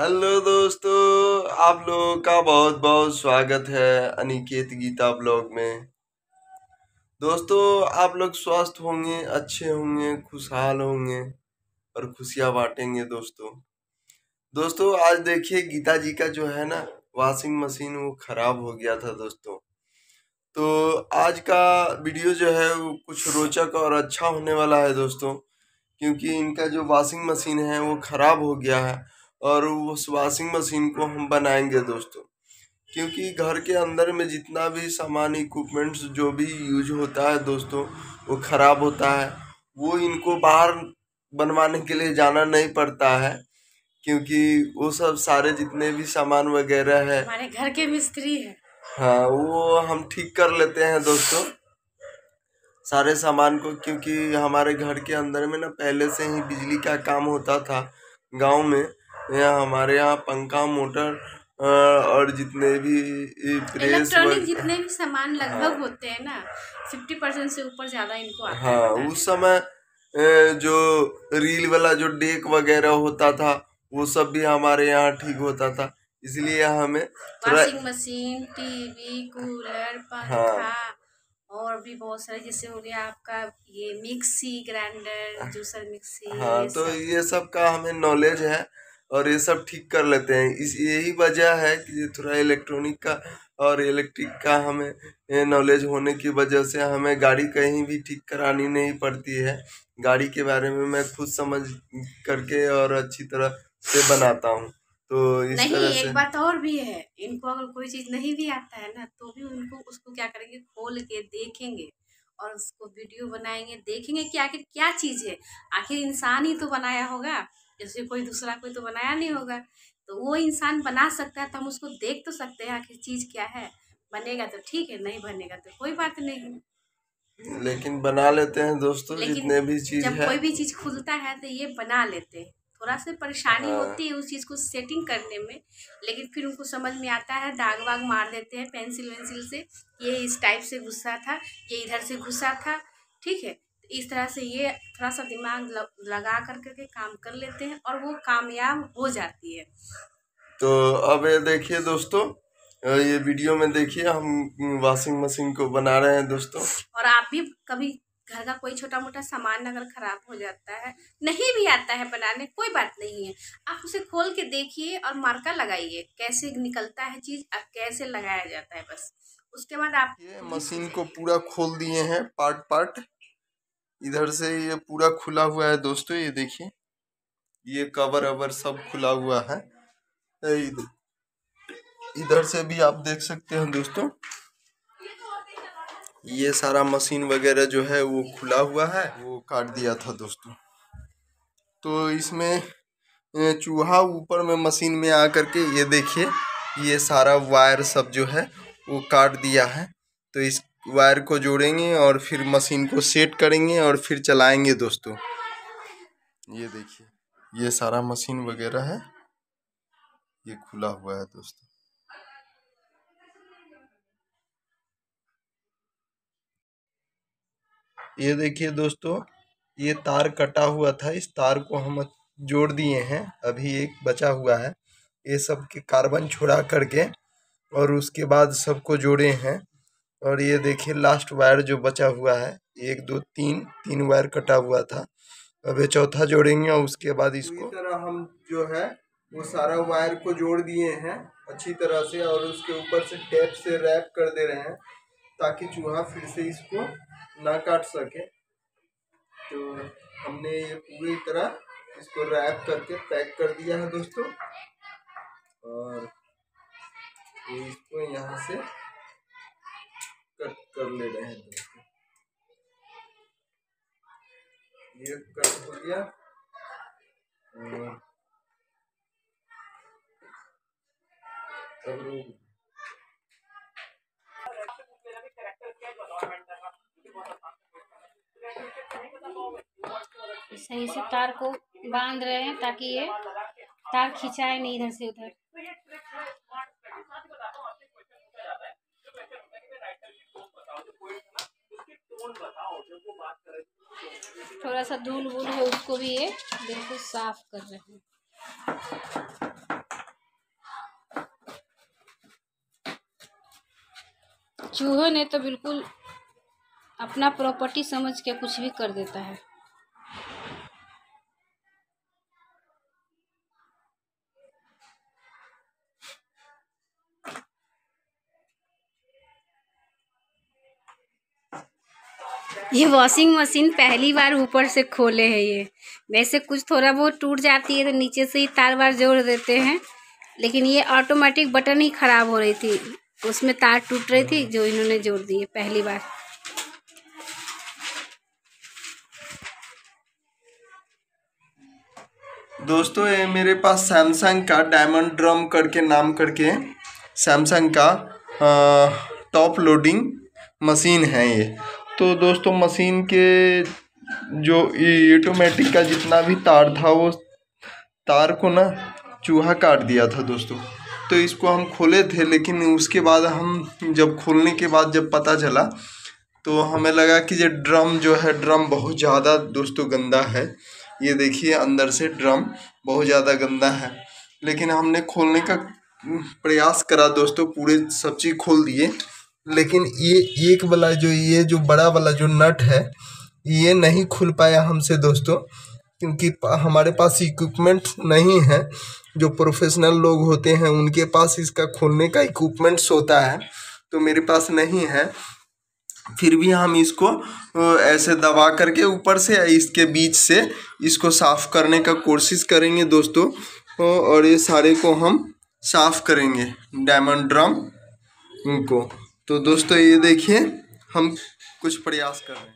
Hello दोस्तों, आप लोगों का बहुत बहुत स्वागत है अनिकेत गीता ब्लॉग में। दोस्तों, आप लोग स्वस्थ होंगे, अच्छे होंगे, खुशहाल होंगे और खुशियाँ बांटेंगे। दोस्तों आज देखिए गीता जी का जो है ना वॉशिंग मशीन वो ख़राब हो गया था। दोस्तों तो आज का वीडियो जो है वो कुछ रोचक और अच्छा होने वाला है दोस्तों, क्योंकि इनका जो वॉशिंग मशीन है वो ख़राब हो गया है और उस वॉशिंग मशीन को हम बनाएंगे दोस्तों, क्योंकि घर के अंदर में जितना भी सामान इक्विपमेंट्स जो भी यूज होता है दोस्तों वो ख़राब होता है। वो इनको बाहर बनवाने के लिए जाना नहीं पड़ता है, क्योंकि वो सब सारे जितने भी सामान वगैरह है हमारे घर के मिस्त्री है, हाँ वो हम ठीक कर लेते हैं दोस्तों सारे सामान को। क्योंकि हमारे घर के अंदर में ना पहले से ही बिजली का काम होता था गाँव में। यहाँ हमारे यहाँ पंखा, मोटर और जितने भी इलेक्ट्रॉनिक जितने भी सामान लगभग होते हैं ना 50% से ऊपर ज़्यादा इनको आता है। हाँ, उस समय जो रील वाला जो डेक वगैरह होता था वो सब भी हमारे यहाँ ठीक होता था, इसलिए हमें वॉशिंग मशीन, टीवी, कूलर, पंखा और भी बहुत सारे जैसे हो गया आपका ये मिक्सी, ग्राइंडर, जूसर, मिक्सी, हाँ तो ये सब का हमें नॉलेज है और ये सब ठीक कर लेते हैं। इस यही वजह है कि थोड़ा इलेक्ट्रॉनिक का और इलेक्ट्रिक का हमें नॉलेज होने की वजह से हमें गाड़ी कहीं भी ठीक करानी नहीं पड़ती है। गाड़ी के बारे में मैं खुद समझ करके और अच्छी तरह से बनाता हूँ। तो इस तरह से एक बात और भी है, इनको अगर कोई चीज़ नहीं भी आता है ना तो भी उनको उसको क्या करेंगे, खोल के देखेंगे और उसको वीडियो बनाएंगे, देखेंगे कि आखिर क्या चीज़ है। आखिर इंसान ही तो बनाया होगा, जैसे कोई दूसरा कोई तो बनाया नहीं होगा, तो वो इंसान बना सकता है तो हम उसको देख तो सकते हैं आखिर चीज़ क्या है। बनेगा तो ठीक है, नहीं बनेगा तो कोई बात नहीं, लेकिन बना लेते हैं दोस्तों जितने भी चीज़ है। जब कोई भी चीज़ खुलता है तो ये बना लेते हैं। थोड़ा सा परेशानी होती है उस चीज़ को सेटिंग करने में, लेकिन फिर उनको समझ में आता है, दाग वाग मार देते हैं पेंसिल वेंसिल से, ये इस टाइप से घुसा था, ये इधर से घुसा था, ठीक है। इस तरह से ये थोड़ा सा दिमाग लगा करके काम कर लेते हैं और वो कामयाब हो जाती है। तो अब ये देखिए दोस्तों, ये वीडियो में देखिए हम वॉशिंग मशीन को बना रहे हैं दोस्तों। और आप भी कभी घर का कोई छोटा मोटा सामान अगर खराब हो जाता है, नहीं भी आता है बनाने, कोई बात नहीं है, आप उसे खोल के देखिए और मार्का लगाइए कैसे निकलता है चीज़ और कैसे लगाया जाता है। बस उसके बाद आप मशीन को पूरा खोल दिए हैं, पार्ट इधर से ये पूरा खुला हुआ है दोस्तों। ये देखिए ये कवर अवर सब खुला हुआ है, इधर से भी आप देख सकते हैं दोस्तों। ये सारा मशीन वगैरह जो है वो खुला हुआ है, वो काट दिया था दोस्तों। तो इसमें चूहा ऊपर में मशीन में आ करके ये देखिए ये सारा वायर सब जो है वो काट दिया है। तो इस वायर को जोड़ेंगे और फिर मशीन को सेट करेंगे और फिर चलाएंगे दोस्तों। ये देखिए ये सारा मशीन वगैरह है, ये खुला हुआ है दोस्तों। ये देखिए दोस्तों ये तार कटा हुआ था, इस तार को हम जोड़ दिए हैं, अभी एक बचा हुआ है। ये सब के कार्बन छोड़ा करके और उसके बाद सबको जोड़े हैं। और ये देखिए लास्ट वायर जो बचा हुआ है, 1 2 3 वायर कटा हुआ था, अब ये चौथा जोड़ेंगे और उसके बाद इसको इस तरह हम जो है वो सारा वायर को जोड़ दिए हैं अच्छी तरह से और उसके ऊपर से टेप से रैप कर दे रहे हैं ताकि चूहा फिर से इसको ना काट सके। तो हमने ये पूरी तरह इसको रैप करके पैक कर दिया है दोस्तों और इसको यहाँ से कट कर ले रहे हैं दोस्तों। ये कट हो गया और सब लोग सही से तार को बांध रहे हैं ताकि ये तार खिंचाए नहीं इधर से उधर। थोड़ा सा धूल वूल है उसको भी ये बिल्कुल साफ कर रहे हैं। चूहों ने तो बिल्कुल अपना प्रॉपर्टी समझ के कुछ भी कर देता है। ये वॉशिंग मशीन पहली बार ऊपर से खोले हैं। ये वैसे कुछ थोड़ा बहुत टूट जाती है तो नीचे से ही तार बार जोड़ देते हैं, लेकिन ये ऑटोमेटिक बटन ही ख़राब हो रही थी, उसमें तार टूट रही थी जो इन्होंने जोड़ दी है पहली बार। दोस्तों ये मेरे पास सैमसंग का डायमंड ड्रम करके नाम करके सैमसंग का टॉप लोडिंग मशीन है ये। तो दोस्तों मशीन के जो ऑटोमेटिक का जितना भी तार था वो तार को ना चूहा काट दिया था दोस्तों। तो इसको हम खोले थे, लेकिन उसके बाद हम जब खोलने के बाद जब पता चला तो हमें लगा कि ये ड्रम जो है ड्रम बहुत ज़्यादा दोस्तों गंदा है। ये देखिए अंदर से ड्रम बहुत ज़्यादा गंदा है, लेकिन हमने खोलने का प्रयास करा दोस्तों, पूरे सब चीज़ खोल दिए, लेकिन ये एक वाला जो ये जो बड़ा वाला जो नट है ये नहीं खुल पाया हमसे दोस्तों, क्योंकि हमारे पास इक्विपमेंट नहीं है। जो प्रोफेशनल लोग होते हैं उनके पास इसका खोलने का इक्विपमेंट्स होता है, तो मेरे पास नहीं है। फिर भी हम इसको ऐसे दबा करके ऊपर से इसके बीच से इसको साफ़ करने का कोशिश करेंगे दोस्तों, और ये सारे को हम साफ़ करेंगे डायमंड ड्रम इनको। तो दोस्तों ये देखिए हम कुछ प्रयास कर रहे हैं।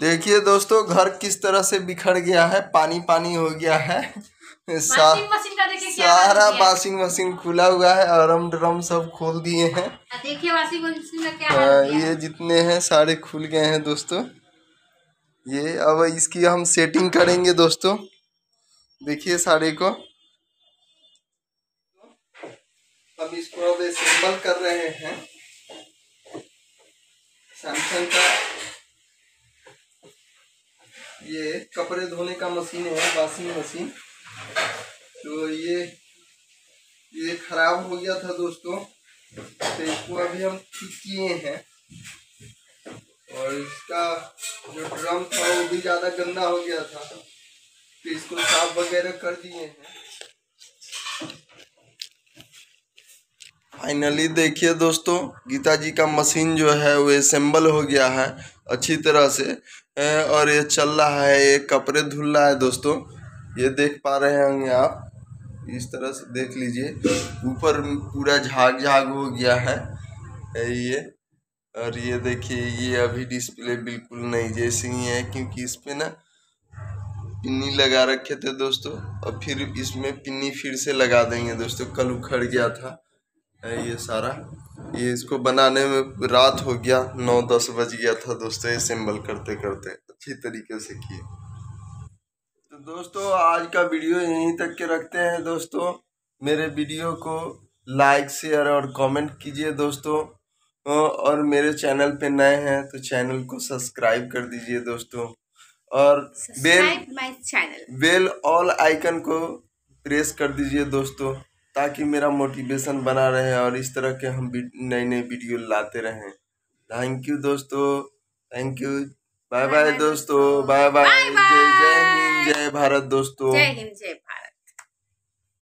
देखिए दोस्तों घर किस तरह से बिखर गया है, पानी पानी हो गया है, सारा वॉशिंग मशीन खुला हुआ है और हम ड्रम सब खोल दिए हैं। देखिए वॉशिंग मशीन में क्या ये जितने हैं सारे खुल गए हैं दोस्तों। ये अब इसकी हम सेटिंग करेंगे दोस्तों। देखिए सारे को हम इसको अब असेंबल कर रहे हैं। सैमसंग का ये कपड़े धोने का मशीन है, वॉशिंग मशीन। तो ये खराब हो गया था दोस्तों, तो इसको अभी हम ठीक किए हैं, और इसका जो ड्रम था वो भी ज़्यादा गंदा हो गया था, तो इसको साफ वगैरह कर दिए हैं। फाइनली देखिए दोस्तों गीता जी का मशीन जो है वो असेंबल हो गया है अच्छी तरह से, और ये चल रहा है, ये कपड़े धुल रहा है दोस्तों। ये देख पा रहे होंगे आप, इस तरह से देख लीजिए ऊपर पूरा झाग झाग हो गया है ये। और ये देखिए ये अभी डिस्प्ले बिल्कुल नहीं जैसे ही है, क्योंकि इस पे ना पिन्नी लगा रखे थे दोस्तों, और फिर इसमें पिन्नी फिर से लगा देंगे दोस्तों, कल उखड़ गया था ये सारा। ये इसको बनाने में रात हो गया, 9-10 बज गया था दोस्तों असेंबल करते करते, अच्छी तरीके से किए। तो दोस्तों आज का वीडियो यहीं तक के रखते हैं दोस्तों। मेरे वीडियो को लाइक शेयर और कमेंट कीजिए दोस्तों, और मेरे चैनल पे नए हैं तो चैनल को सब्सक्राइब कर दीजिए दोस्तों, और बेल ऑल आइकन को प्रेस कर दीजिए दोस्तों, ताकि मेरा मोटिवेशन बना रहे और इस तरह के हम नए नए वीडियो लाते रहें। थैंक यू दोस्तों, थैंक यू, बाय बाय दोस्तों, बाय बाय, जय हिंद जय भारत दोस्तों, जय हिंद जय।